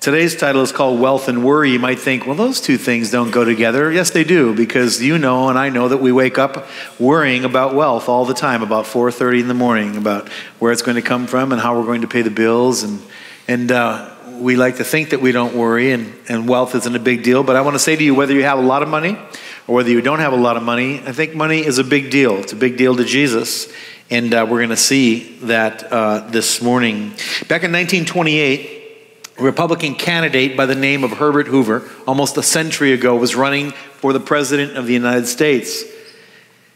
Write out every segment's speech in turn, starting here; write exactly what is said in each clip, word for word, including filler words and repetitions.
Today's title is called Wealth and Worry. You might think, well, those two things don't go together. Yes, they do, because you know and I know that we wake up worrying about wealth all the time, about four thirty in the morning, about where it's going to come from and how we're going to pay the bills. And, and uh, we like to think that we don't worry, and, and wealth isn't a big deal. But I want to say to you, whether you have a lot of money or whether you don't have a lot of money, I think money is a big deal. It's a big deal to Jesus. And uh, we're going to see that uh, this morning. Back in nineteen twenty-eight... a Republican candidate by the name of Herbert Hoover, almost a century ago, was running for the President of the United States.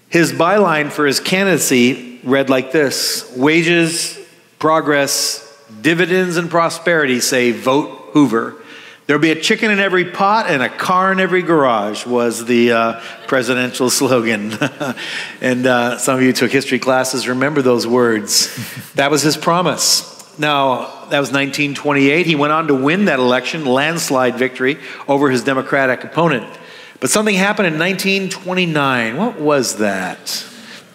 His byline for his candidacy read like this: wages, progress, dividends, and prosperity say, vote Hoover. There'll be a chicken in every pot and a car in every garage was the uh, presidential slogan. And uh, some of you who took history classes remember those words. That was his promise. Now, that was nineteen twenty-eight. He went on to win that election, landslide victory over his Democratic opponent. But something happened in nineteen twenty-nine. What was that?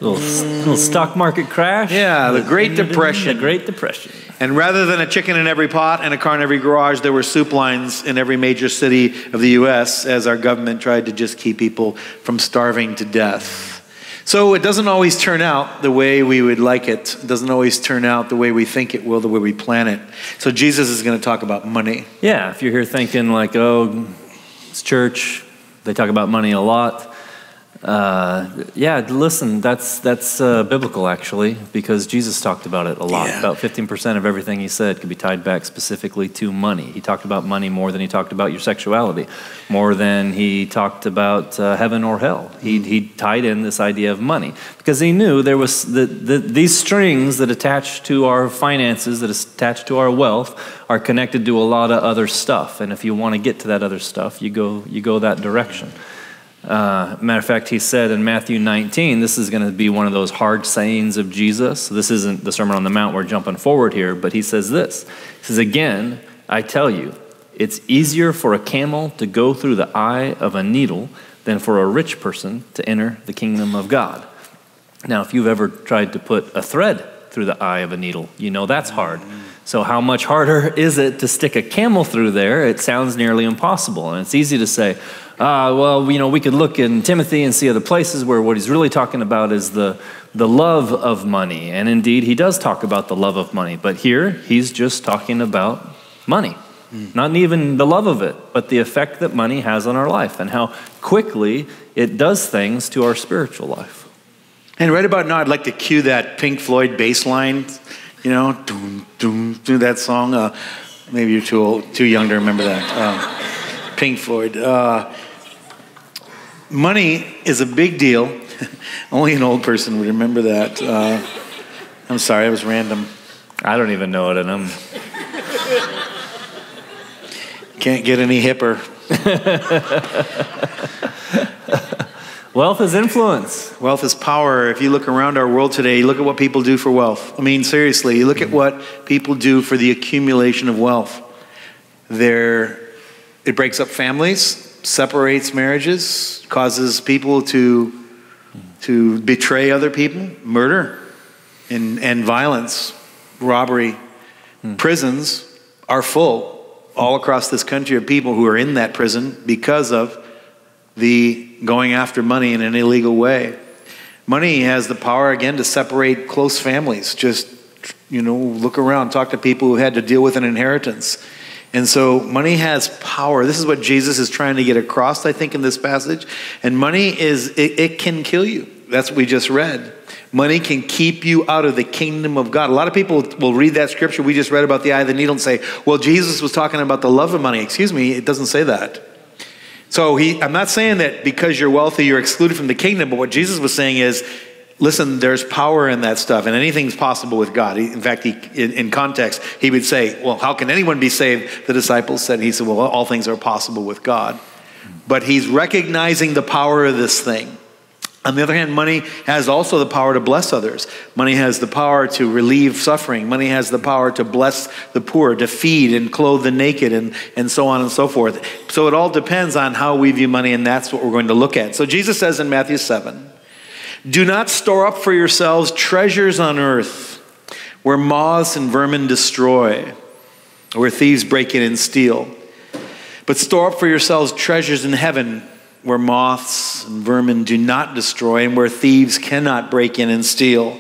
A little, mm. little stock market crash. Yeah, the Great Depression. The Great Depression. And rather than a chicken in every pot and a car in every garage, there were soup lines in every major city of the U S as our government tried to just keep people from starving to death. So it doesn't always turn out the way we would like it. It doesn't always turn out the way we think it will, the way we plan it. So Jesus is going to talk about money. Yeah, if you're here thinking like, oh, it's church, they talk about money a lot. Uh, yeah, listen, that's that's uh, biblical actually, because Jesus talked about it a lot. Yeah. About fifteen percent of everything he said could be tied back specifically to money. He talked about money more than he talked about your sexuality, more than he talked about uh, heaven or hell. He, he tied in this idea of money because he knew there was the, the, these strings that attach to our finances, that attach to our wealth, are connected to a lot of other stuff. And if you want to get to that other stuff, you go you go that direction. Uh, matter of fact, he said in Matthew nineteen, this is going to be one of those hard sayings of Jesus. This isn't the Sermon on the Mount, we're jumping forward here, but he says this. He says, again, I tell you, it's easier for a camel to go through the eye of a needle than for a rich person to enter the kingdom of God. Now, if you've ever tried to put a thread through the eye of a needle, you know that's hard. So how much harder is it to stick a camel through there? It sounds nearly impossible. And it's easy to say, ah, uh, well, you know, we could look in Timothy and see other places where what he's really talking about is the, the love of money. And indeed, he does talk about the love of money. But here, he's just talking about money. Mm. Not even the love of it, but the effect that money has on our life and how quickly it does things to our spiritual life. And right about now, I'd like to cue that Pink Floyd bass line. You know, doom, doom, do that song. Uh, maybe you're too old, too young to remember that. Uh, Pink Floyd. Uh, money is a big deal. Only an old person would remember that. Uh, I'm sorry, it was random. I don't even know it, and I'm can't get any hipper. Wealth is influence. Wealth is power. If you look around our world today, you look at what people do for wealth. I mean, seriously, you look at what people do for the accumulation of wealth. They're, it breaks up families, separates marriages, causes people to, to betray other people, murder and, and violence, robbery. Hmm. Prisons are full all across this country of people who are in that prison because of the going after money in an illegal way. Money has the power, again, to separate close families. Just, you know, look around, talk to people who had to deal with an inheritance. And so money has power. This is what Jesus is trying to get across, I think, in this passage. And money is, it, it can kill you. That's what we just read. Money can keep you out of the kingdom of God. A lot of people will read that scripture we just read about the eye of the needle and say, well, Jesus was talking about the love of money. Excuse me, it doesn't say that. So he, I'm not saying that because you're wealthy, you're excluded from the kingdom. But what Jesus was saying is, listen, there's power in that stuff. And anything's possible with God. He, in fact, he, in, in context, he would say, well, how can anyone be saved? The disciples said, he said, well, all things are possible with God. But he's recognizing the power of this thing. On the other hand, money has also the power to bless others. Money has the power to relieve suffering. Money has the power to bless the poor, to feed and clothe the naked, and, and so on and so forth. So it all depends on how we view money, and that's what we're going to look at. So Jesus says in Matthew seven, do not store up for yourselves treasures on earth where moths and vermin destroy where thieves break in and steal. But store up for yourselves treasures in heaven, where moths and vermin do not destroy, and where thieves cannot break in and steal.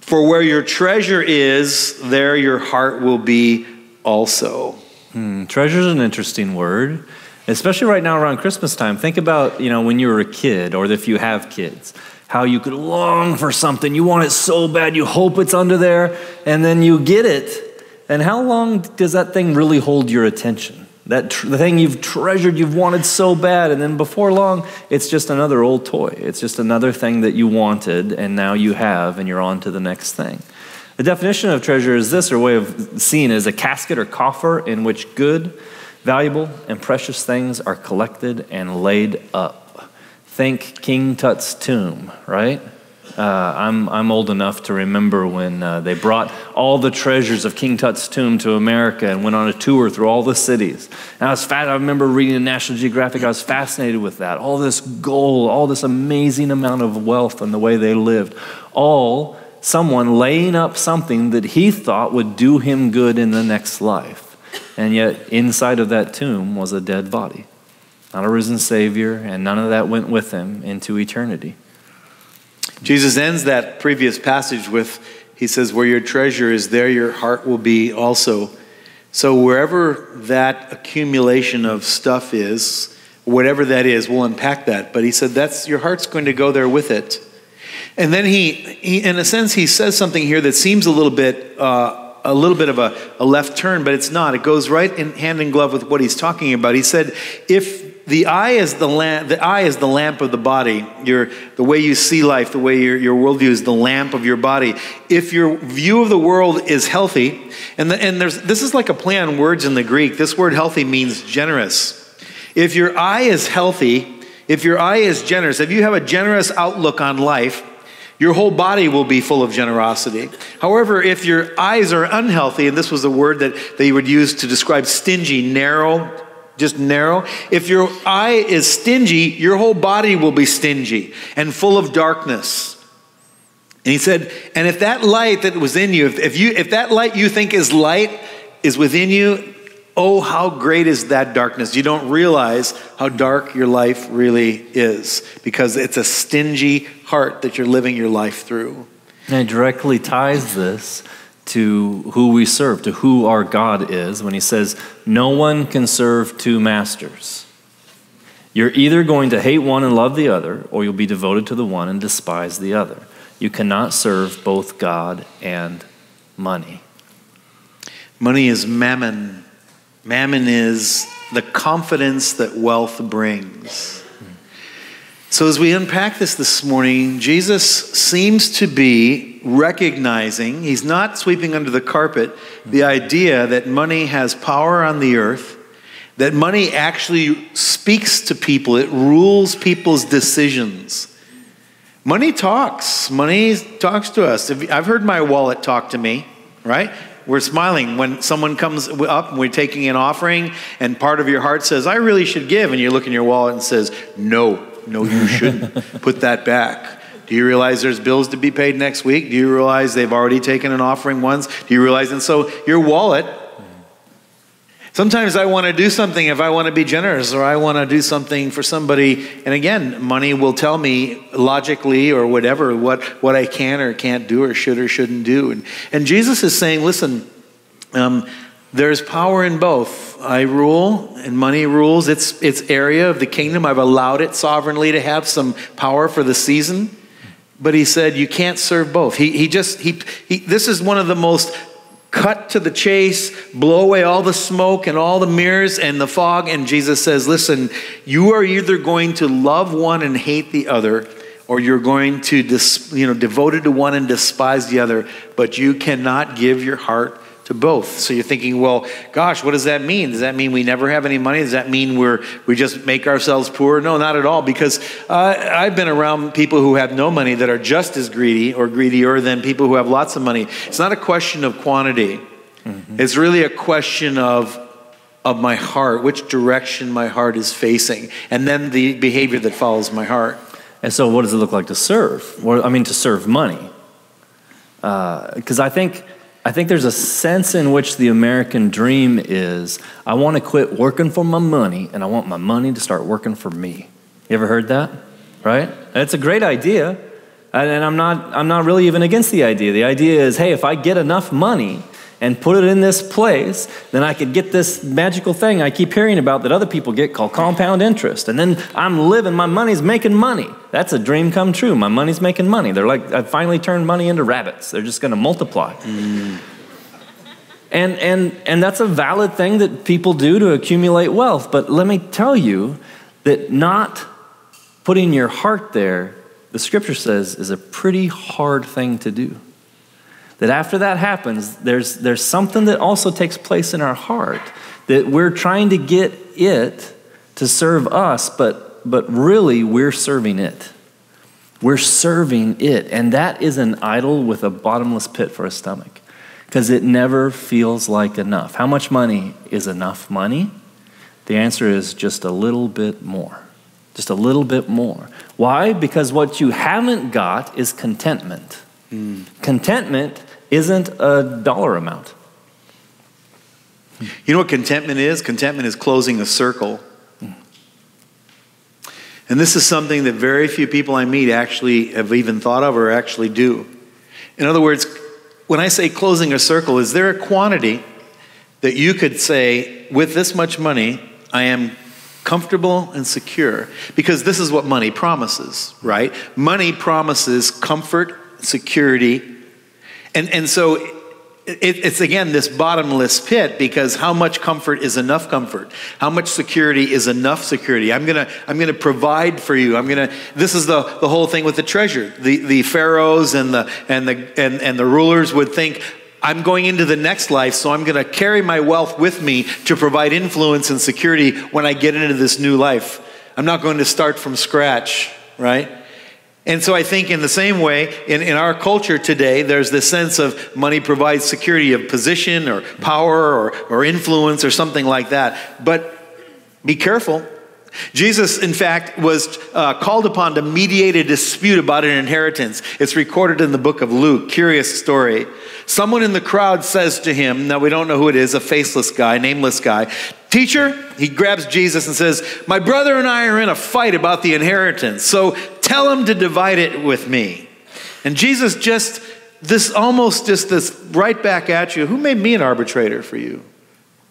For where your treasure is, there your heart will be also. Hmm, treasure is an interesting word, especially right now around Christmas time. Think about, you know, when you were a kid, or if you have kids, how you could long for something. You want it so bad, you hope it's under there, and then you get it. And how long does that thing really hold your attention? That tr- the thing you've treasured, you've wanted so bad, and then before long, it's just another old toy. It's just another thing that you wanted, and now you have, and you're on to the next thing. The definition of treasure is this, or way of seeing it, is a casket or coffer in which good, valuable, and precious things are collected and laid up. Think King Tut's tomb, right? Uh, I'm, I'm old enough to remember when uh, they brought all the treasures of King Tut's tomb to America and went on a tour through all the cities. And I was fat. I remember reading the National Geographic. I was fascinated with that. All this gold, all this amazing amount of wealth and the way they lived. All someone laying up something that he thought would do him good in the next life. And yet inside of that tomb was a dead body. Not a risen Savior, and none of that went with him into eternity. Jesus ends that previous passage with, he says, where your treasure is, there your heart will be also. So wherever that accumulation of stuff is, whatever that is, we'll unpack that. But he said, that's, your heart's going to go there with it. And then he, he in a sense, he says something here that seems a little bit, uh, a little bit of a, a left turn, but it's not. It goes right in hand in glove with what he's talking about. He said, if The eye is the lamp. The eye is the lamp of the body. Your, the way you see life, the way your, your worldview is the lamp of your body. If your view of the world is healthy, and the, and there's this is like a play on words in the Greek. This word healthy means generous. If your eye is healthy, if your eye is generous, if you have a generous outlook on life, your whole body will be full of generosity. However, if your eyes are unhealthy, and this was the word that they would use to describe stingy, narrow. Just narrow. If your eye is stingy, your whole body will be stingy and full of darkness. And he said, and if that light that was in you, if, if you, if that light you think is light is within you, oh, how great is that darkness. You don't realize how dark your life really is because it's a stingy heart that you're living your life through. And it directly ties this to who we serve, to who our God is, when he says, no one can serve two masters. You're either going to hate one and love the other, or you'll be devoted to the one and despise the other. You cannot serve both God and money. Money is mammon. Mammon is the confidence that wealth brings. So as we unpack this this morning, Jesus seems to be recognizing, he's not sweeping under the carpet, the idea that money has power on the earth, that money actually speaks to people, it rules people's decisions. Money talks, money talks to us. I've heard my wallet talk to me, right? We're smiling when someone comes up and we're taking an offering and part of your heart says, I really should give, and you look in your wallet and says, no. No, you shouldn't. Put that back. Do you realize there's bills to be paid next week? Do you realize they've already taken an offering once? Do you realize? And so your wallet, sometimes I want to do something if I want to be generous, or I want to do something for somebody. And again, money will tell me logically or whatever what, what I can or can't do or should or shouldn't do. And, and Jesus is saying, listen, um, there's power in both. I rule, and money rules. It's its area of the kingdom. I've allowed it sovereignly to have some power for the season. But he said, you can't serve both. He, he just, he, he, this is one of the most cut to the chase, blow away all the smoke and all the mirrors and the fog. And Jesus says, listen, you are either going to love one and hate the other, or you're going to, dis, you know, devoted to one and despise the other, but you cannot give your heart to both. So you're thinking, well, gosh, what does that mean? Does that mean we never have any money? Does that mean we're we just make ourselves poor? No, not at all, because uh, I've been around people who have no money that are just as greedy or greedier than people who have lots of money. It's not a question of quantity. Mm-hmm. It's really a question of of my heart, which direction my heart is facing, and then the behavior that follows my heart. And so what does it look like to serve? Well, I mean, to serve money. Because uh, I think I think there's a sense in which the American dream is, I want to quit working for my money and I want my money to start working for me. You ever heard that? Right? It's a great idea. And I'm not, I'm not really even against the idea. The idea is, hey, if I get enough money and put it in this place, then I could get this magical thing I keep hearing about that other people get called compound interest. And then I'm living, my money's making money. That's a dream come true. My money's making money. They're like, I finally turned money into rabbits. They're just going to multiply. Mm. And, and, and that's a valid thing that people do to accumulate wealth. But let me tell you that not putting your heart there, the scripture says, is a pretty hard thing to do. That after that happens, there's, there's something that also takes place in our heart, that we're trying to get it to serve us, but, but really we're serving it. We're serving it. And that is an idol with a bottomless pit for a stomach, because it never feels like enough. How much money is enough money? The answer is just a little bit more. Just a little bit more. Why? Because what you haven't got is contentment. Mm. Contentment isn't a dollar amount. You know what contentment is? Contentment is closing a circle. Mm. And this is something that very few people I meet actually have even thought of or actually do. In other words, when I say closing a circle, is there a quantity that you could say, with this much money, I am comfortable and secure? Because this is what money promises, right? Money promises comfort, security. And, and so it, it's, again, this bottomless pit, because how much comfort is enough comfort? How much security is enough security? I'm going to I'm gonna provide for you. I'm going to, this is the, the whole thing with the treasure. The, the pharaohs and the, and, the, and, and the rulers would think, I'm going into the next life, so I'm going to carry my wealth with me to provide influence and security when I get into this new life. I'm not going to start from scratch, right? And so I think in the same way, in, in our culture today, there's this sense of money provides security of position or power or, or influence or something like that. But be careful. Jesus, in fact, was uh, called upon to mediate a dispute about an inheritance. It's recorded in the book of Luke. Curious story. Someone in the crowd says to him, now we don't know who it is, a faceless guy, nameless guy, teacher, he grabs Jesus and says, my brother and I are in a fight about the inheritance, so tell him to divide it with me. And Jesus just, this almost just this right back at you, who made me an arbitrator for you?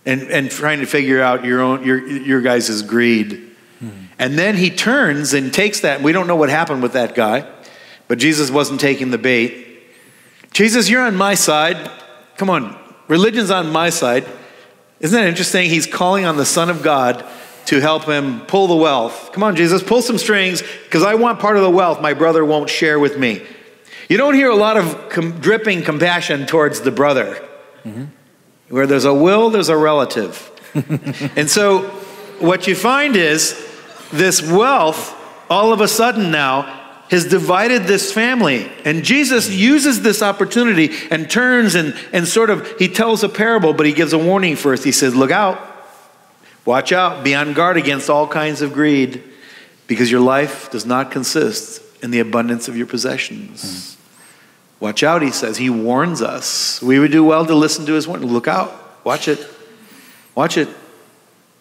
And, and trying to figure out your own, your, your guys' greed. And then he turns and takes that. We don't know what happened with that guy, but Jesus wasn't taking the bait. Jesus, you're on my side. Come on, religion's on my side. Isn't that interesting? He's calling on the Son of God to help him pull the wealth. Come on, Jesus, pull some strings, because I want part of the wealth my brother won't share with me. You don't hear a lot of com- dripping compassion towards the brother. Mm-hmm. Where there's a will, there's a relative. And so what you find is, this wealth, all of a sudden now, has divided this family. And Jesus uses this opportunity and turns and, and sort of, he tells a parable, but he gives a warning first. He says, look out, watch out, be on guard against all kinds of greed, because your life does not consist in the abundance of your possessions. Mm. Watch out, he says. He warns us. We would do well to listen to his warning. Look out, watch it, watch it.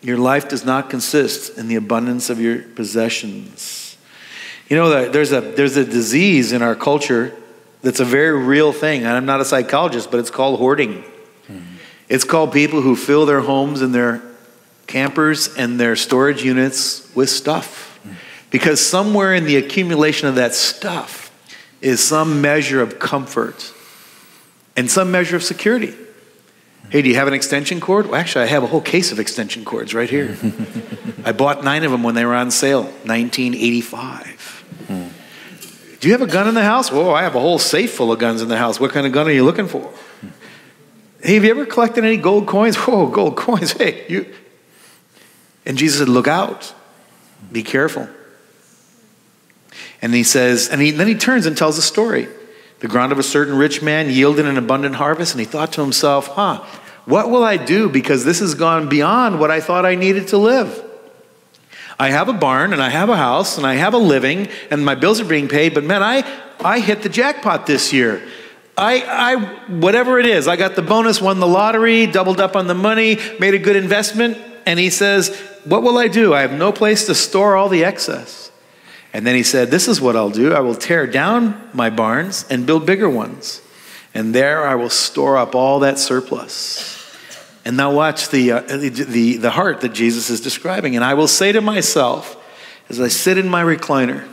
Your life does not consist in the abundance of your possessions. You know, there's a, there's a disease in our culture that's a very real thing. And I'm not a psychologist, but it's called hoarding. Mm-hmm. It's called people who fill their homes and their campers and their storage units with stuff. Mm-hmm. Because somewhere in the accumulation of that stuff is some measure of comfort and some measure of security. Hey, do you have an extension cord? Well, actually, I have a whole case of extension cords right here. I bought nine of them when they were on sale, nineteen eighty-five. Hmm. Do you have a gun in the house? Whoa, I have a whole safe full of guns in the house. What kind of gun are you looking for? Hmm. Hey, have you ever collected any gold coins? Whoa, gold coins. Hey, you. And Jesus said, look out. Be careful. And he says, and he, then he turns and tells a story. The ground of a certain rich man yielded an abundant harvest, and he thought to himself, huh, what will I do, because this has gone beyond what I thought I needed to live? I have a barn, and I have a house, and I have a living, and my bills are being paid, but man, I, I hit the jackpot this year. I, I, whatever it is, I got the bonus, won the lottery, doubled up on the money, made a good investment. And he says, what will I do? I have no place to store all the excess. And then he said, this is what I'll do. I will tear down my barns and build bigger ones. And there I will store up all that surplus. And now watch the, uh, the, the, the heart that Jesus is describing. And I will say to myself, as I sit in my recliner,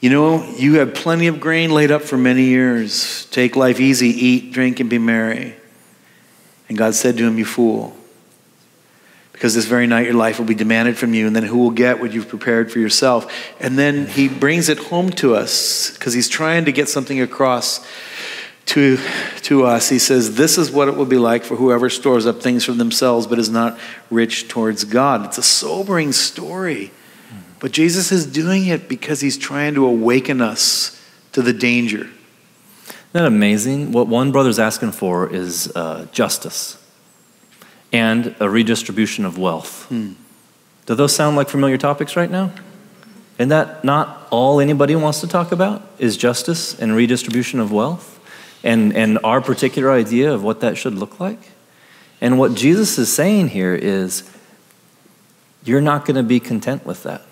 you know, you have plenty of grain laid up for many years. Take life easy, eat, drink, and be merry. And God said to him, you fool, because this very night your life will be demanded from you, and then who will get what you've prepared for yourself? And then he brings it home to us because he's trying to get something across to, to us. He says, this is what it will be like for whoever stores up things for themselves but is not rich towards God. It's a sobering story. But Jesus is doing it because he's trying to awaken us to the danger. Isn't that amazing? What one brother's asking for is uh, justice and a redistribution of wealth. Hmm. Do those sound like familiar topics right now? Isn't that not all anybody wants to talk about is justice and redistribution of wealth and, and our particular idea of what that should look like? And what Jesus is saying here is you're not going to be content with that.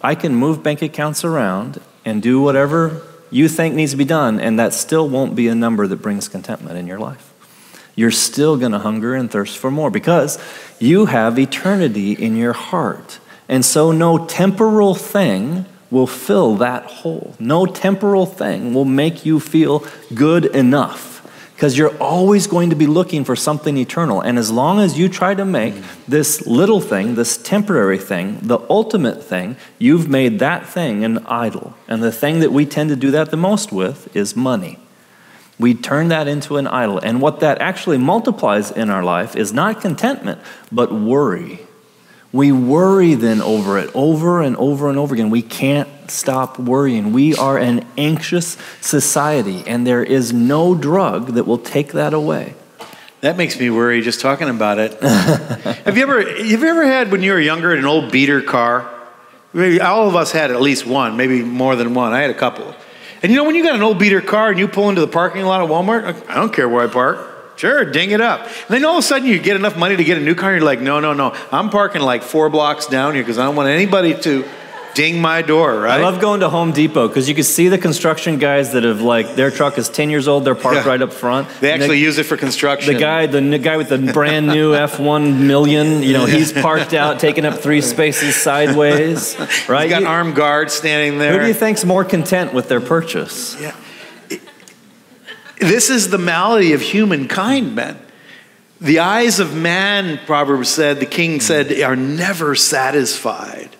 I can move bank accounts around and do whatever you think needs to be done, and that still won't be a number that brings contentment in your life. You're still going to hunger and thirst for more because you have eternity in your heart. And so no temporal thing will fill that hole. No temporal thing will make you feel good enough because you're always going to be looking for something eternal. And as long as you try to make this little thing, this temporary thing, the ultimate thing, you've made that thing an idol. And the thing that we tend to do that the most with is money. We turn that into an idol. And what that actually multiplies in our life is not contentment, but worry. We worry then over it, over and over and over again. We can't stop worrying. We are an anxious society, and there is no drug that will take that away. That makes me worry just talking about it. have you ever have you ever had, when you were younger, an old beater car? Maybe all of us had at least one, maybe more than one. I had a couple. And you know, when you got an old beater car and you pull into the parking lot at Walmart, I don't care where I park. Sure, ding it up. And then all of a sudden you get enough money to get a new car and you're like, no, no, no. I'm parking like four blocks down here because I don't want anybody to ding my door, right? I love going to Home Depot because you can see the construction guys that have, like, their truck is ten years old, they're parked yeah. right up front. They actually they, use it for construction. The guy, the, the guy with the brand new F one million, you know, he's parked out, taking up three spaces sideways, right? He's got you, armed guards standing there. Who do you think's more content with their purchase? Yeah. It, this is the malady of humankind, man. The eyes of man, Proverbs said, the king said, are never satisfied.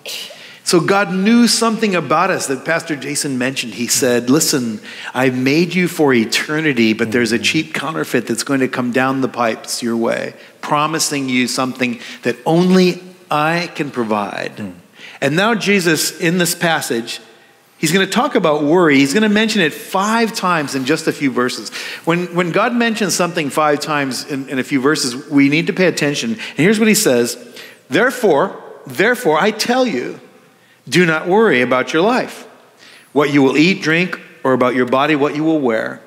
So God knew something about us that Pastor Jason mentioned. He said, listen, I've made you for eternity, but there's a cheap counterfeit that's going to come down the pipes your way, promising you something that only I can provide. Mm. And now Jesus, in this passage, he's going to talk about worry. He's going to mention it five times in just a few verses. When, when God mentions something five times in, in a few verses, we need to pay attention. And here's what he says, Therefore, therefore, I tell you, do not worry about your life, what you will eat, drink, or about your body, what you will wear.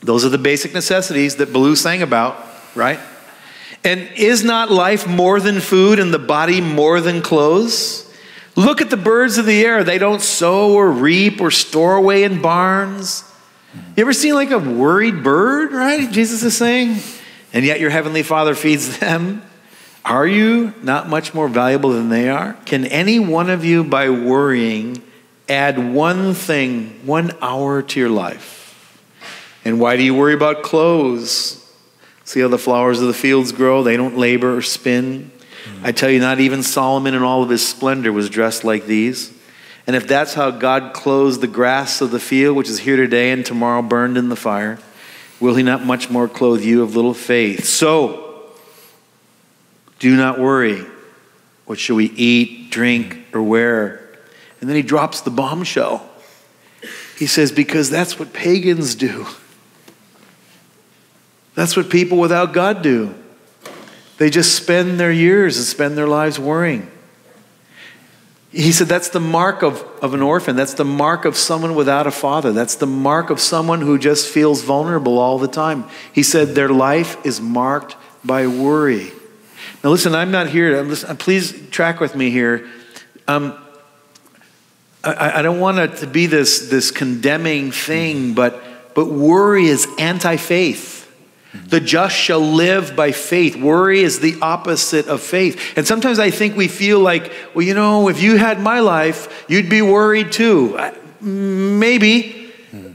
Those are the basic necessities that Baloo sang about, right? And is not life more than food and the body more than clothes? Look at the birds of the air. They don't sow or reap or store away in barns. You ever seen like a worried bird, right? Jesus is saying, and yet your heavenly Father feeds them. Are you not much more valuable than they are? Can any one of you, by worrying, add one thing, one hour to your life? And why do you worry about clothes? See how the flowers of the fields grow? They don't labor or spin. Mm-hmm. I tell you, not even Solomon in all of his splendor was dressed like these. And if that's how God clothes the grass of the field, which is here today and tomorrow burned in the fire, will he not much more clothe you of little faith? So, do not worry. What shall we eat, drink, or wear? And then he drops the bombshell. He says, because that's what pagans do. That's what people without God do. They just spend their years and spend their lives worrying. He said that's the mark of, of an orphan. That's the mark of someone without a father. That's the mark of someone who just feels vulnerable all the time. He said their life is marked by worry. Now listen, I'm not here. I'm listen, please track with me here. Um, I, I don't want it to be this, this condemning thing, but, but worry is anti-faith. The just shall live by faith. Worry is the opposite of faith. And sometimes I think we feel like, well, you know, if you had my life, you'd be worried too. Maybe.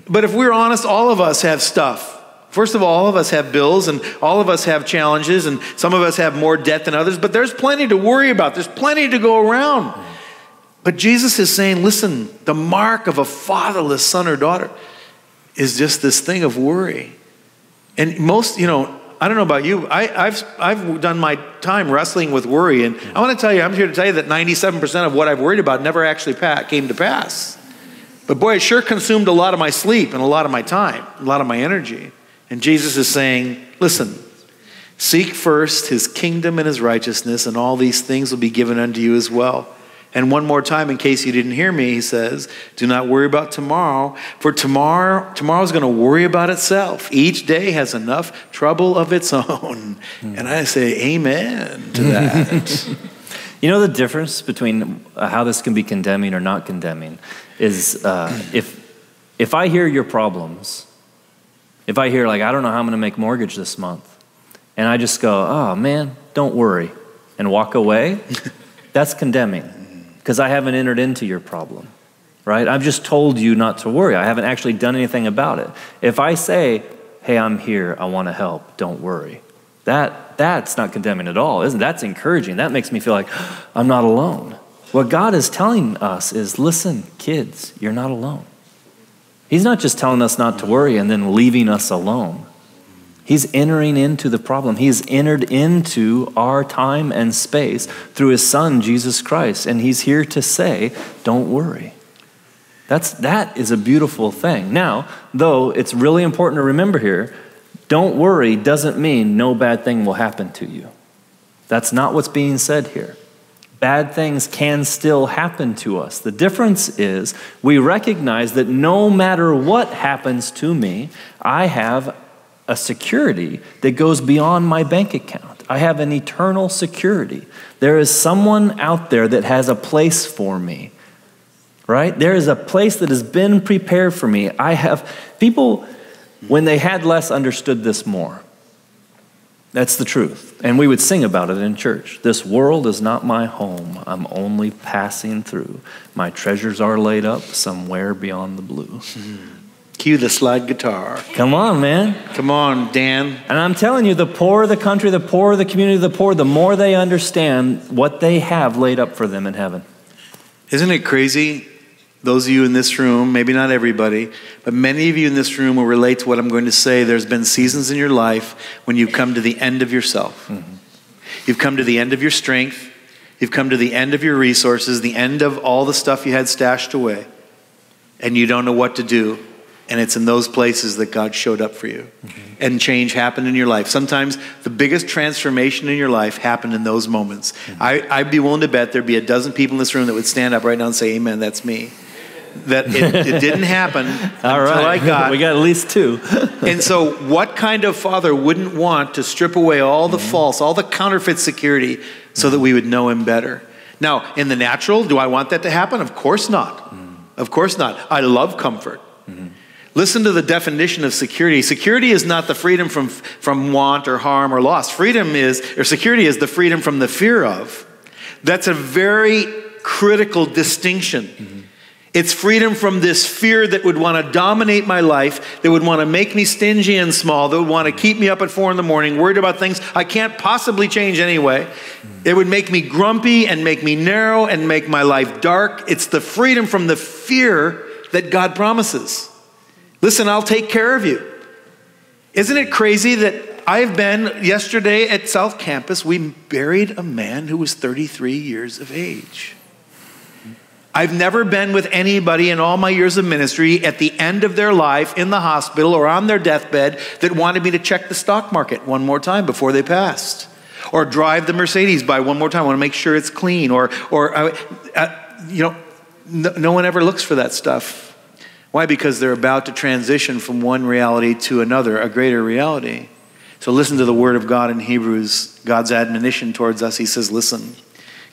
But if we're honest, all of us have stuff. First of all, all of us have bills, and all of us have challenges, and some of us have more debt than others, but there's plenty to worry about. There's plenty to go around. But Jesus is saying, listen, the mark of a fatherless son or daughter is just this thing of worry. And most, you know, I don't know about you, I, I've, I've done my time wrestling with worry. And I want to tell you, I'm here to tell you that ninety-seven percent of what I've worried about never actually came to pass. But boy, it sure consumed a lot of my sleep and a lot of my time, a lot of my energy. And Jesus is saying, listen, seek first his kingdom and his righteousness, and all these things will be given unto you as well. And one more time, in case you didn't hear me, he says, do not worry about tomorrow, for tomorrow tomorrow's going to worry about itself. Each day has enough trouble of its own. Mm. And I say amen to that. You know, the difference between how this can be condemning or not condemning is uh, if, if I hear your problems, if I hear, like, I don't know how I'm going to make mortgage this month, and I just go, oh, man, don't worry, and walk away, that's condemning. Because I haven't entered into your problem, right? I've just told you not to worry. I haven't actually done anything about it. If I say, hey, I'm here, I want to help, don't worry, that, that's not condemning at all, isn't it? That's encouraging. That makes me feel like I'm not alone. What God is telling us is, listen, kids, you're not alone. He's not just telling us not to worry and then leaving us alone. He's entering into the problem. He's entered into our time and space through his son, Jesus Christ. And he's here to say, don't worry. That's, that is a beautiful thing. Now, though, it's really important to remember here, don't worry doesn't mean no bad thing will happen to you. That's not what's being said here. Bad things can still happen to us. The difference is we recognize that no matter what happens to me, I have a security that goes beyond my bank account. I have an eternal security. There is someone out there that has a place for me, right? There is a place that has been prepared for me. I have, people, when they had less, understood this more. That's the truth. And we would sing about it in church. This world is not my home. I'm only passing through. My treasures are laid up somewhere beyond the blue. Cue the slide guitar. Come on, man. Come on, Dan. And I'm telling you, the poorer the country, the poorer the community, the poor, the more they understand what they have laid up for them in heaven. Isn't it crazy? Those of you in this room, maybe not everybody, but many of you in this room will relate to what I'm going to say. There's been seasons in your life when you've come to the end of yourself. Mm-hmm. You've come to the end of your strength. You've come to the end of your resources, the end of all the stuff you had stashed away, and you don't know what to do. And it's in those places that God showed up for you. Mm-hmm. And change happened in your life. Sometimes the biggest transformation in your life happened in those moments. Mm-hmm. I, I'd be willing to bet there'd be a dozen people in this room that would stand up right now and say, amen, that's me. That it, it didn't happen All until right. I got. We got at least two. And so what kind of father wouldn't want to strip away all the mm-hmm. false, all the counterfeit security so mm-hmm. that we would know him better? Now, in the natural, do I want that to happen? Of course not. Mm-hmm. Of course not. I love comfort. Mm-hmm. Listen to the definition of security. Security is not the freedom from, from want or harm or loss. Freedom is, or security is the freedom from the fear of. That's a very critical distinction. Mm-hmm. It's freedom from this fear that would want to dominate my life, that would want to make me stingy and small, that would want to keep me up at four in the morning, worried about things I can't possibly change anyway. Mm-hmm. It would make me grumpy and make me narrow and make my life dark. It's the freedom from the fear that God promises. Listen, I'll take care of you. Isn't it crazy that I've been, yesterday at South Campus, we buried a man who was thirty-three years of age. I've never been with anybody in all my years of ministry at the end of their life in the hospital or on their deathbed that wanted me to check the stock market one more time before they passed, or drive the Mercedes by one more time. I want to make sure it's clean, or, or uh, uh, you know, no, no one ever looks for that stuff. Why? Because they're about to transition from one reality to another, a greater reality. So listen to the word of God in Hebrews, God's admonition towards us. He says, listen,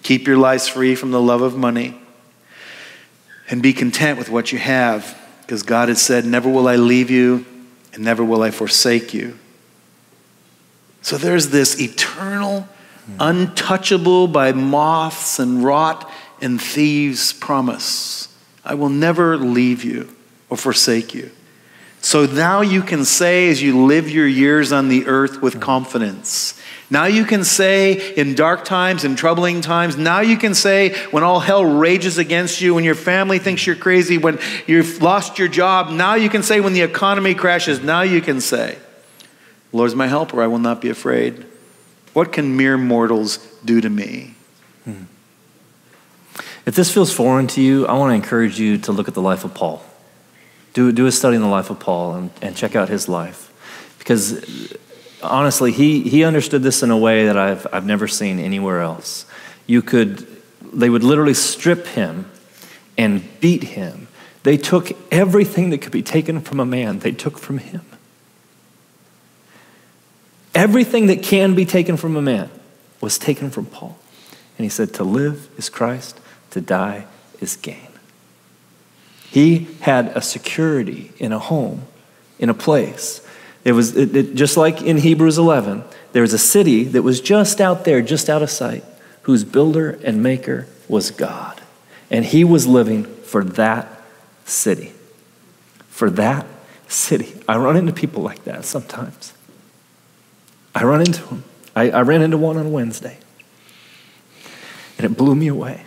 keep your lives free from the love of money and be content with what you have, because God has said, never will I leave you and never will I forsake you. So there's this eternal, untouchable by moths and rot and thieves promise. I will never leave you or forsake you. So now you can say, as you live your years on the earth with confidence, now you can say in dark times and troubling times, now you can say when all hell rages against you, when your family thinks you're crazy, when you've lost your job, now you can say when the economy crashes, now you can say, the Lord is my helper, I will not be afraid. What can mere mortals do to me? Hmm. If this feels foreign to you, I want to encourage you to look at the life of Paul. Do, do a study in the life of Paul and, and check out his life. Because honestly, he, he understood this in a way that I've, I've never seen anywhere else. You could, they would literally strip him and beat him. They took everything that could be taken from a man, they took from him. Everything that can be taken from a man was taken from Paul. And he said, to live is Christ, to die is gain. He had a security in a home, in a place. It was it, it, just like in Hebrews eleven, there was a city that was just out there, just out of sight, whose builder and maker was God. And he was living for that city. For that city. I run into people like that sometimes. I run into them. I, I ran into one on Wednesday. And it blew me away.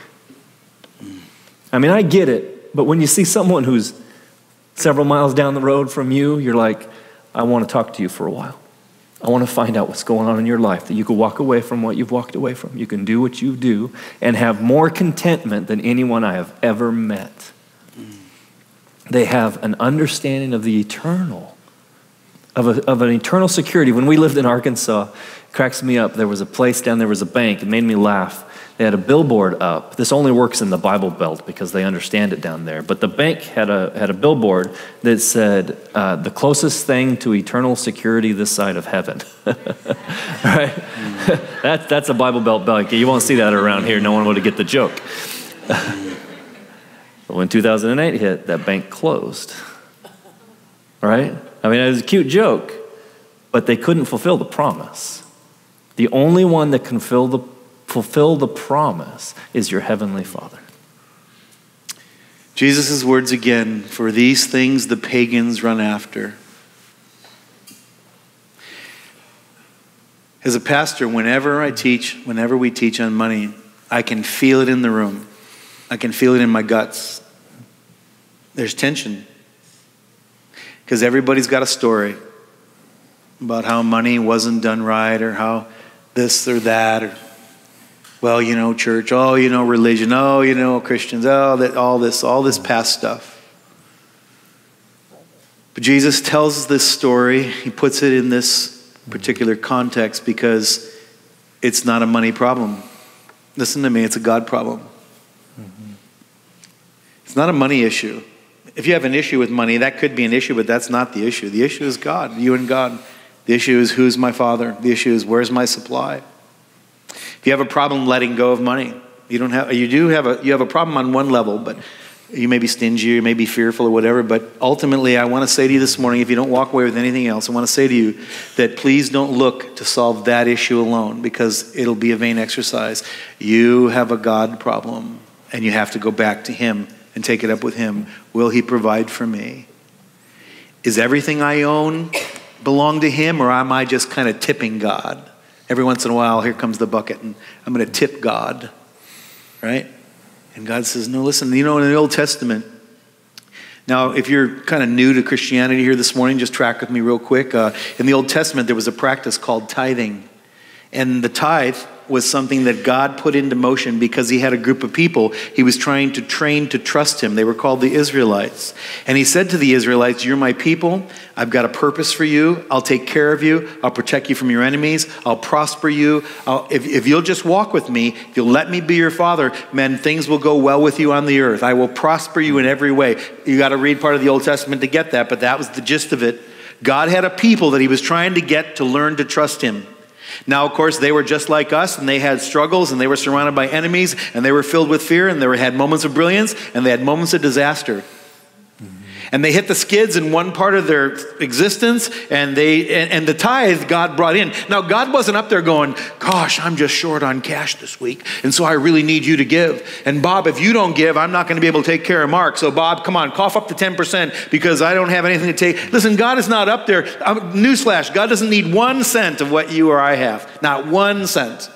I mean, I get it, but when you see someone who's several miles down the road from you, you're like, I want to talk to you for a while. I want to find out what's going on in your life, that you can walk away from what you've walked away from. You can do what you do and have more contentment than anyone I have ever met. They have an understanding of the eternal. Of, a, of an eternal security. When we lived in Arkansas, it cracks me up. There was a place down there, was a bank. It made me laugh. They had a billboard up. This only works in the Bible Belt because they understand it down there. But the bank had a, had a billboard that said, uh, the closest thing to eternal security this side of heaven. Right? Mm. that, that's a Bible Belt bank. You won't see that around here. No one would get the joke. But when two thousand eight hit, that bank closed. Right? I mean, it was a cute joke, but they couldn't fulfill the promise. The only one that can fill the, fulfill the promise is your heavenly Father. Jesus' words again, for these things the pagans run after. As a pastor, whenever I teach, whenever we teach on money, I can feel it in the room. I can feel it in my guts. There's tension. Because everybody's got a story about how money wasn't done right or how this or that. Or, well, you know, church. Oh, you know, religion. Oh, you know, Christians. Oh, that, all this, all this past stuff. But Jesus tells this story. He puts it in this particular context because it's not a money problem. Listen to me. It's a God problem. Mm-hmm. It's not a money issue. If you have an issue with money, that could be an issue, but that's not the issue. The issue is God, you and God. The issue is who's my Father. The issue is where's my supply. If you have a problem letting go of money, you don't have. You do have a. You have a problem on one level, but you may be stingy, you may be fearful, or whatever. But ultimately, I want to say to you this morning: if you don't walk away with anything else, I want to say to you that please don't look to solve that issue alone, because it'll be a vain exercise. You have a God problem, and you have to go back to Him and take it up with Him. Will He provide for me? Is everything I own belong to Him, or am I just kind of tipping God? Every once in a while, here comes the bucket, and I'm going to tip God, right? And God says, no, listen, you know, in the Old Testament, now, if you're kind of new to Christianity here this morning, just track with me real quick. Uh, in the Old Testament, there was a practice called tithing. And the tithe was something that God put into motion because he had a group of people he was trying to train to trust him. They were called the Israelites. And he said to the Israelites, you're my people. I've got a purpose for you. I'll take care of you. I'll protect you from your enemies. I'll prosper you. I'll, if, if you'll just walk with me, if you'll let me be your father, man, things will go well with you on the earth. I will prosper you in every way. You got to read part of the Old Testament to get that, but that was the gist of it. God had a people that he was trying to get to learn to trust him. Now, of course, they were just like us, and they had struggles, and they were surrounded by enemies, and they were filled with fear, and they were, had moments of brilliance, and they had moments of disaster. Mm-hmm. And they hit the skids in one part of their existence, and, they, and, and the tithe God brought in. Now, God wasn't up there going, gosh, I'm just short on cash this week, and so I really need you to give. And Bob, if you don't give, I'm not going to be able to take care of Mark. So Bob, come on, cough up the ten percent because I don't have anything to take. Listen, God is not up there. Um, newsflash, God doesn't need one cent of what you or I have. Not one cent.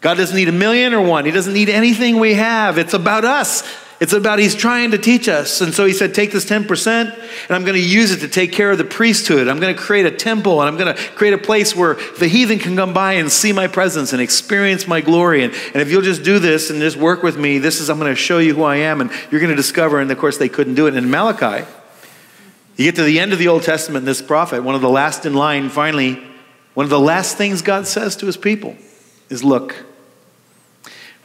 God doesn't need a million or one. He doesn't need anything we have. It's about us. It's about he's trying to teach us. And so he said, take this ten percent, and I'm going to use it to take care of the priesthood. I'm going to create a temple, and I'm going to create a place where the heathen can come by and see my presence and experience my glory. And, and if you'll just do this and just work with me, this is, I'm going to show you who I am, and you're going to discover. And, of course, they couldn't do it. And in Malachi, you get to the end of the Old Testament, and this prophet, one of the last in line, finally, one of the last things God says to his people is, look,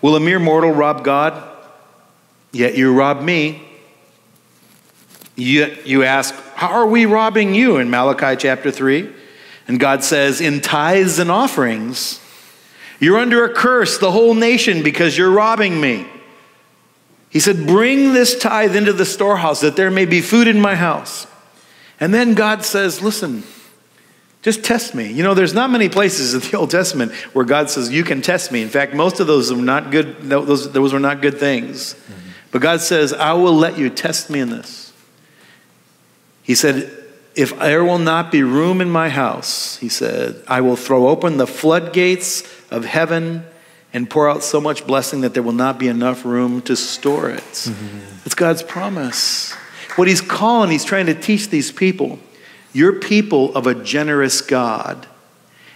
will a mere mortal rob God? Yet you rob me. Yet you ask, how are we robbing you? In Malachi chapter three. And God says, in tithes and offerings, you're under a curse, the whole nation, because you're robbing me. He said, bring this tithe into the storehouse that there may be food in my house. And then God says, listen, just test me. You know, there's not many places in the Old Testament where God says, you can test me. In fact, most of those are not good, those, those were not good things. Mm-hmm. But God says, I will let you test me in this. He said, if there will not be room in my house, he said, I will throw open the floodgates of heaven and pour out so much blessing that there will not be enough room to store it. Mm-hmm. It's God's promise. What he's calling, he's trying to teach these people. You're people of a generous God.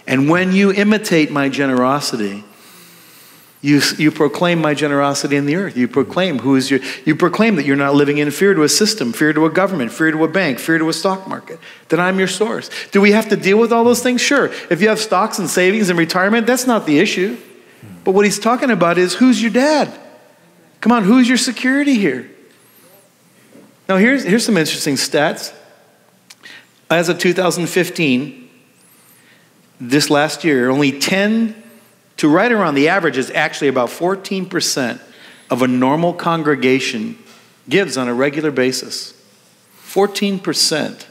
And when you imitate my generosity, You, you proclaim my generosity in the earth. You proclaim who is your, you proclaim that you're not living in fear to a system, fear to a government, fear to a bank, fear to a stock market, that I'm your source. Do we have to deal with all those things? Sure. If you have stocks and savings and retirement, that's not the issue. But what he's talking about is, who's your dad? Come on, who's your security here? Now, here's, here's some interesting stats. As of two thousand fifteen, this last year, only ten percent to right around the average is actually about fourteen percent of a normal congregation gives on a regular basis. fourteen percent.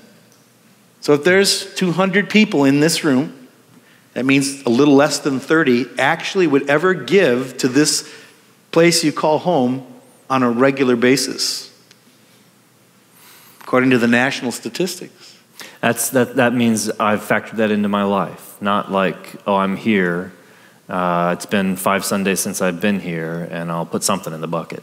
So if there's two hundred people in this room, that means a little less than thirty actually would ever give to this place you call home on a regular basis, according to the national statistics. That's, that, that means I've factored that into my life, not like, oh, I'm here. Uh, it's been five Sundays since I've been here, and I'll put something in the bucket.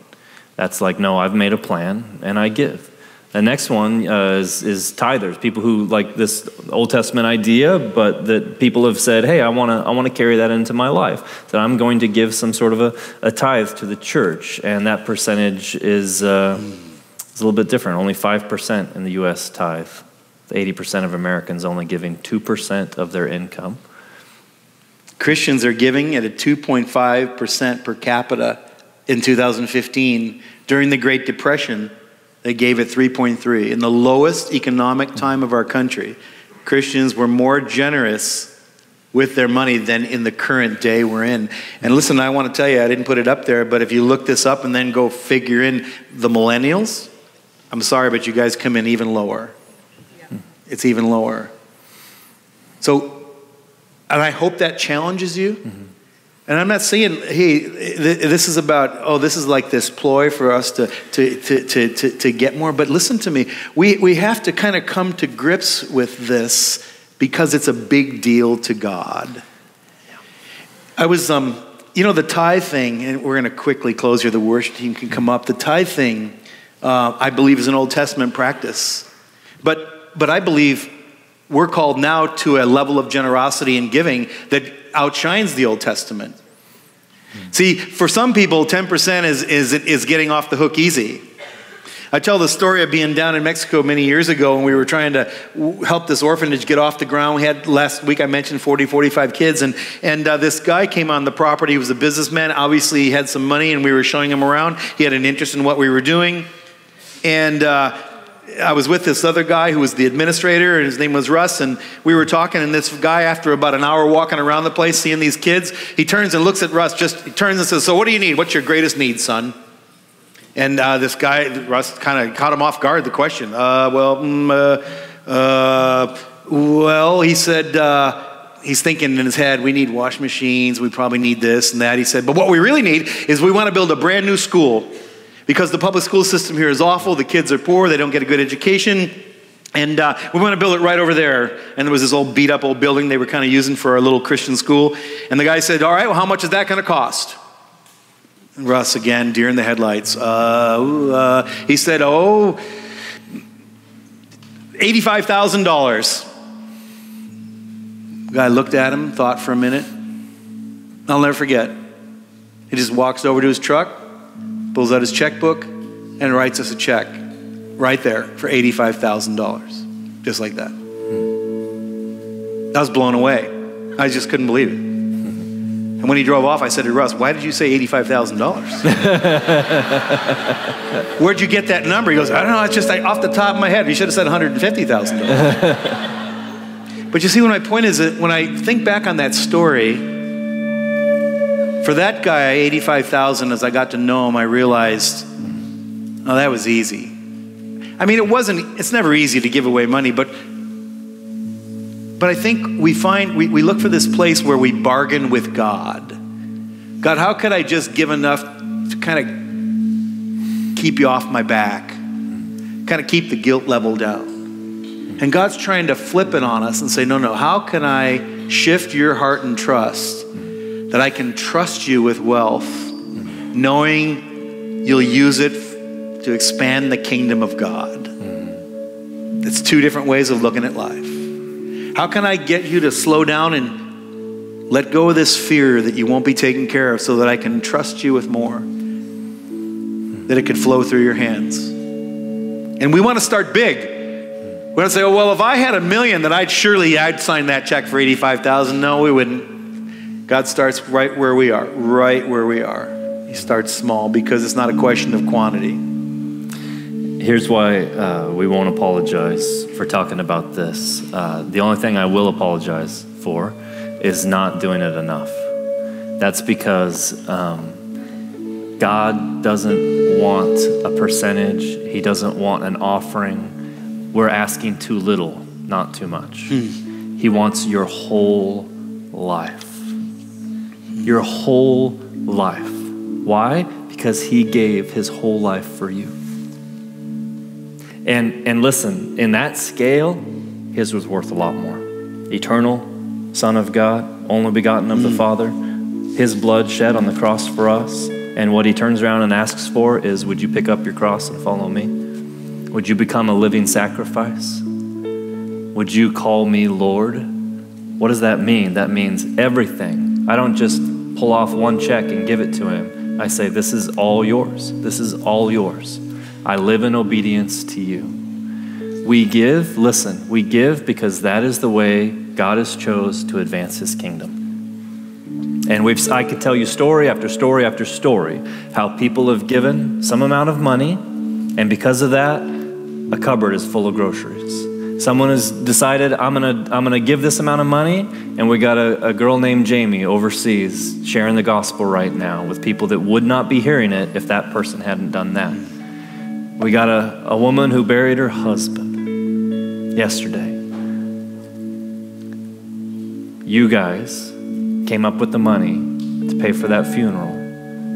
That's like, no, I've made a plan, and I give. The next one uh, is, is tithers, people who like this Old Testament idea, but that people have said, hey, I want to I want to carry that into my life, that I'm going to give some sort of a, a tithe to the church, and that percentage is, uh, is a little bit different. Only five percent in the U S tithe. eighty percent of Americans only giving two percent of their income. Christians are giving at a two point five percent per capita in two thousand fifteen. During the Great Depression, they gave it three point three. In the lowest economic time of our country, Christians were more generous with their money than in the current day we're in. And listen, I want to tell you, I didn't put it up there, but if you look this up and then go figure in the millennials, I'm sorry, but you guys come in even lower. Yeah. It's even lower. So, and I hope that challenges you. Mm-hmm. And I'm not saying, hey, this is about, oh, this is like this ploy for us to, to, to, to, to, to get more. But listen to me. We, we have to kind of come to grips with this because it's a big deal to God. Yeah. I was, um, you know, the tithe thing, and we're going to quickly close here. The worship team can come up. The tithe thing, uh, I believe, is an Old Testament practice. But, but I believe we're called now to a level of generosity and giving that outshines the Old Testament. See, for some people, ten percent is, is, is getting off the hook easy. I tell the story of being down in Mexico many years ago, and we were trying to help this orphanage get off the ground. We had, last week I mentioned forty, forty-five kids, and, and uh, this guy came on the property. He was a businessman. Obviously, he had some money, and we were showing him around. He had an interest in what we were doing, and uh, I was with this other guy who was the administrator, and his name was Russ, and we were talking, and this guy, after about an hour walking around the place, seeing these kids, he turns and looks at Russ, just he turns and says, "So what do you need? What's your greatest need, son?" And uh, this guy, Russ, kind of caught him off guard, the question. Uh, well, mm, uh, uh, well, he said, uh, he's thinking in his head, we need washing machines, we probably need this and that. He said, but what we really need is we want to build a brand new school, because the public school system here is awful. The kids are poor. They don't get a good education. And uh, we want to build it right over there. And there was this old beat up old building they were kind of using for our little Christian school. And the guy said, all right, well, how much is that going to cost? And Russ, again, deer in the headlights. Uh, uh, he said, oh, eighty-five thousand dollars. The guy looked at him, thought for a minute. I'll never forget. He just walks over to his truck, pulls out his checkbook, and writes us a check right there for eighty-five thousand dollars, just like that. Mm-hmm. I was blown away. I just couldn't believe it. Mm-hmm. And when he drove off, I said to Russ, why did you say eighty-five thousand dollars? Where'd you get that number? He goes, I don't know, it's just like off the top of my head. You should have said one hundred fifty thousand dollars. But you see, when my point is that when I think back on that story, for that guy, eighty-five thousand, as I got to know him, I realized, oh, that was easy. I mean, it wasn't, it's never easy to give away money, but but I think we find, we, we look for this place where we bargain with God. God, how could I just give enough to kind of keep you off my back? Kind of keep the guilt level down. And God's trying to flip it on us and say, no, no, how can I shift your heart and trust that I can trust you with wealth, knowing you'll use it to expand the kingdom of God? It's two different ways of looking at life. How can I get you to slow down and let go of this fear that you won't be taken care of, so that I can trust you with more, that it could flow through your hands? And we want to start big. We want to say, oh, well, if I had a million, then I'd surely, I'd sign that check for eighty-five thousand. No, we wouldn't. God starts right where we are, right where we are. He starts small, because it's not a question of quantity. Here's why uh, we won't apologize for talking about this. Uh, the only thing I will apologize for is not doing it enough. That's because um, God doesn't want a percentage. He doesn't want an offering. We're asking too little, not too much. Mm. He wants your whole life. Your whole life. Why? Because he gave his whole life for you. And, and listen, in that scale, his was worth a lot more. Eternal, Son of God, only begotten of the Father, his blood shed on the cross for us. And what he turns around and asks for is, would you pick up your cross and follow me? Would you become a living sacrifice? Would you call me Lord? What does that mean? That means everything. I don't just pull off one check and give it to him. I say, this is all yours. This is all yours. I live in obedience to you. We give, listen, we give because that is the way God has chose to advance his kingdom. And we've, I could tell you story after story after story, how people have given some amount of money, and because of that, a cupboard is full of groceries. Someone has decided, I'm gonna, I'm gonna give this amount of money, and we got a, a girl named Jamie overseas sharing the gospel right now with people that would not be hearing it if that person hadn't done that. We got a, a woman who buried her husband yesterday. You guys came up with the money to pay for that funeral,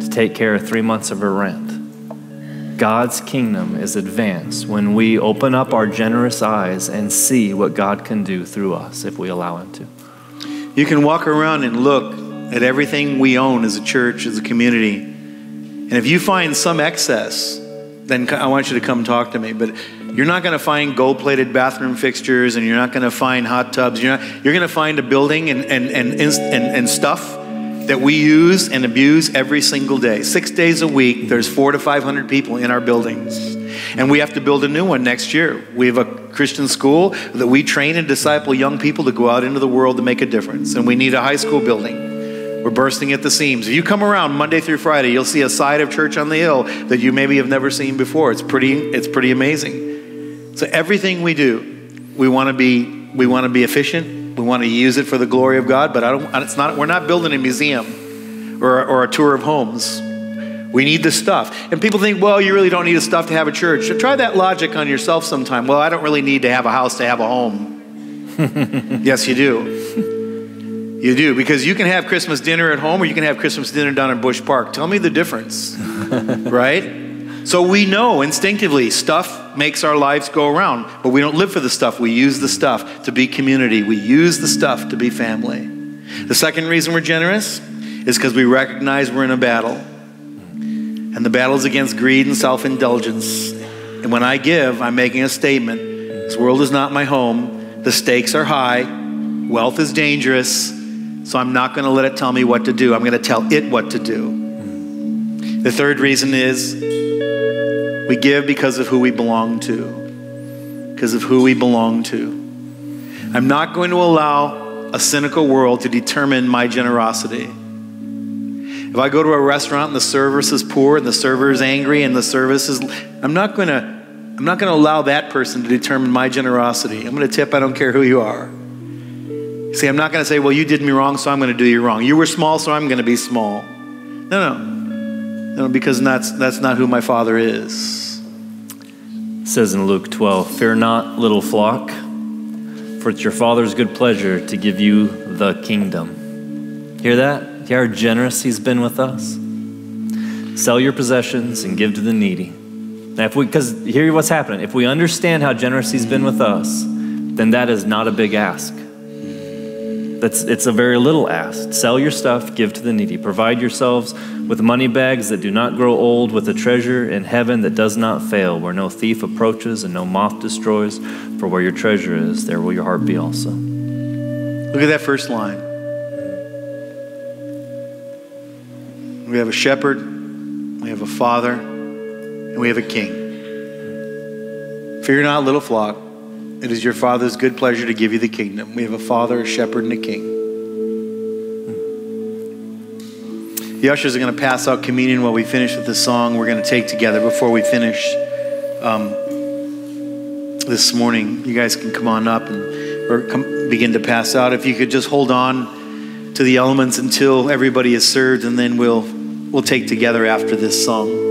to take care of three months of her rent. God's kingdom is advanced when we open up our generous eyes and see what God can do through us if we allow him to. You can walk around and look at everything we own as a church, as a community. And if you find some excess, then I want you to come talk to me. But you're not going to find gold-plated bathroom fixtures, and you're not going to find hot tubs. You're, not, you're going to find a building and, and, and, and, and stuff that we use and abuse every single day. Six days a week, there's four to five hundred people in our buildings. And we have to build a new one next year. We have a Christian school that we train and disciple young people to go out into the world to make a difference. And we need a high school building. We're bursting at the seams. If you come around Monday through Friday, you'll see a side of Church on the Hill that you maybe have never seen before. It's pretty, it's pretty amazing. So everything we do, we want to be, we want to be efficient. We want to use it for the glory of God. But I don't, it's not, we're not building a museum or, or a tour of homes. We need the stuff. And people think, well, you really don't need the stuff to have a church. So try that logic on yourself sometime. Well, I don't really need to have a house to have a home. Yes, you do. You do, because you can have Christmas dinner at home or you can have Christmas dinner down in Bush Park. Tell me the difference, right? So we know instinctively stuff makes our lives go around, but we don't live for the stuff. We use the stuff to be community. We use the stuff to be family. The second reason we're generous is because we recognize we're in a battle. And the battle is against greed and self-indulgence. And when I give, I'm making a statement. This world is not my home. The stakes are high. Wealth is dangerous. So I'm not going to let it tell me what to do. I'm going to tell it what to do. The third reason is we give because of who we belong to. Because of who we belong to. I'm not going to allow a cynical world to determine my generosity. If I go to a restaurant and the service is poor and the server is angry and the service is, I'm not going to, I'm not going to allow that person to determine my generosity. I'm going to tip, I don't care who you are. See, I'm not going to say, well, you did me wrong, so I'm going to do you wrong. You were small, so I'm going to be small. No, no. No, because that's, that's not who my Father is. It says in Luke twelve, "Fear not, little flock, for it's your Father's good pleasure to give you the kingdom." Hear that? Hear how generous He's been with us? Sell your possessions and give to the needy. Now, if we, because hear what's happening. If we understand how generous He's been with us, then that is not a big ask. That's, it's a very little ask. Sell your stuff, give to the needy. Provide yourselves with money bags that do not grow old, with a treasure in heaven that does not fail, where no thief approaches and no moth destroys. For where your treasure is, there will your heart be also. Look at that first line. We have a shepherd, we have a father, and we have a king. Fear not, little flock. It is your Father's good pleasure to give you the kingdom. We have a father, a shepherd, and a king. The ushers are going to pass out communion while we finish with the song we're going to take together before we finish um, this morning. You guys can come on up and or come, begin to pass out. If you could just hold on to the elements until everybody is served, and then we'll, we'll take together after this song.